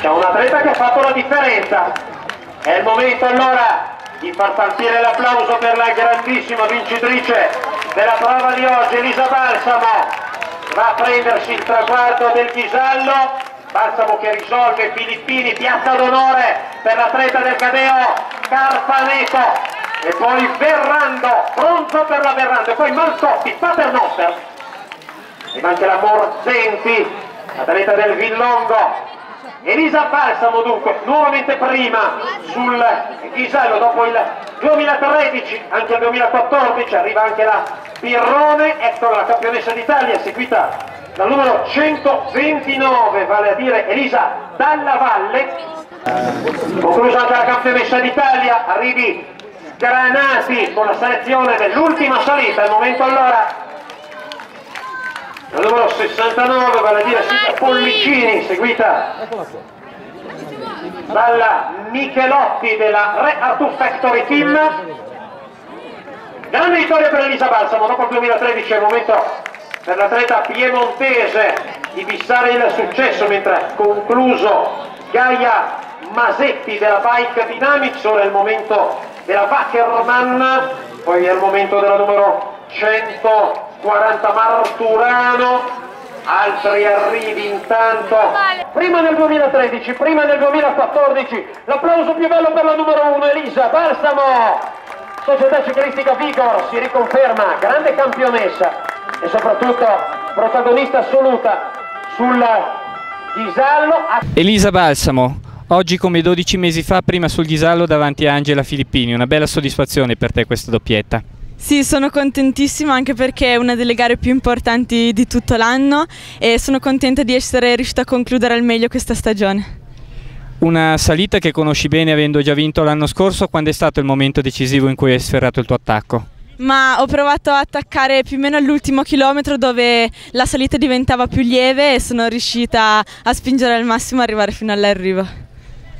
C'è un atleta che ha fatto la differenza. È il momento allora di far partire l'applauso per la grandissima vincitrice della prova di oggi, Elisa Balsamo. Va a prendersi il traguardo del Ghisallo. Balsamo che risolve Filippini, piazza d'onore per l'atleta del Cadeo Carpaneto. E poi Verrando, bronzo per la Verrando, e poi Marcotti, paternoster. E manca la Morzenti, atleta del Villongo. Elisa Balsamo dunque nuovamente prima sul Ghisallo dopo il 2013, anche il 2014 arriva anche la Pirrone, ecco la campionessa d'Italia, seguita dal numero 129, vale a dire Elisa Dalla Valle. Conclusa anche la campionessa d'Italia, arrivi Granati con la selezione dell'ultima salita, al momento allora la numero 69, vale a dire Pollicini, seguita dalla Michelotti della Re Artufactory Team. Grande vittoria per Elisa Balsamo, dopo il 2013 è il momento per l'atleta piemontese di fissare il successo, mentre concluso Gaia Masetti della Bike Dynamics, ora è il momento della Bacher Roman, poi è il momento della numero 140 Marturano, altri arrivi intanto, prima del 2013, prima del 2014, l'applauso più bello per la numero 1 Elisa Balsamo, Società Ciclistica Vigor, si riconferma grande campionessa e soprattutto protagonista assoluta sul Ghisallo. Elisa Balsamo, oggi come 12 mesi fa, prima sul Ghisallo davanti a Angela Filippini, una bella soddisfazione per te questa doppietta. Sì, sono contentissima anche perché è una delle gare più importanti di tutto l'anno e sono contenta di essere riuscita a concludere al meglio questa stagione. Una salita che conosci bene avendo già vinto l'anno scorso, quando è stato il momento decisivo in cui hai sferrato il tuo attacco? Ma ho provato a attaccare più o meno all'ultimo chilometro dove la salita diventava più lieve e sono riuscita a spingere al massimo e arrivare fino all'arrivo.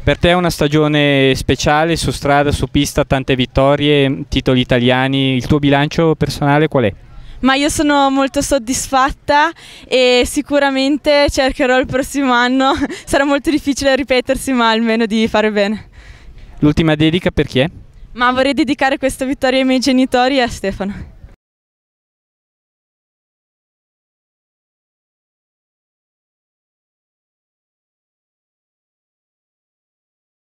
Per te è una stagione speciale, su strada, su pista, tante vittorie, titoli italiani, il tuo bilancio personale qual è? Ma io sono molto soddisfatta e sicuramente cercherò il prossimo anno, sarà molto difficile ripetersi ma almeno di fare bene. L'ultima dedica per chi è? Ma vorrei dedicare questa vittoria ai miei genitori e a Stefano.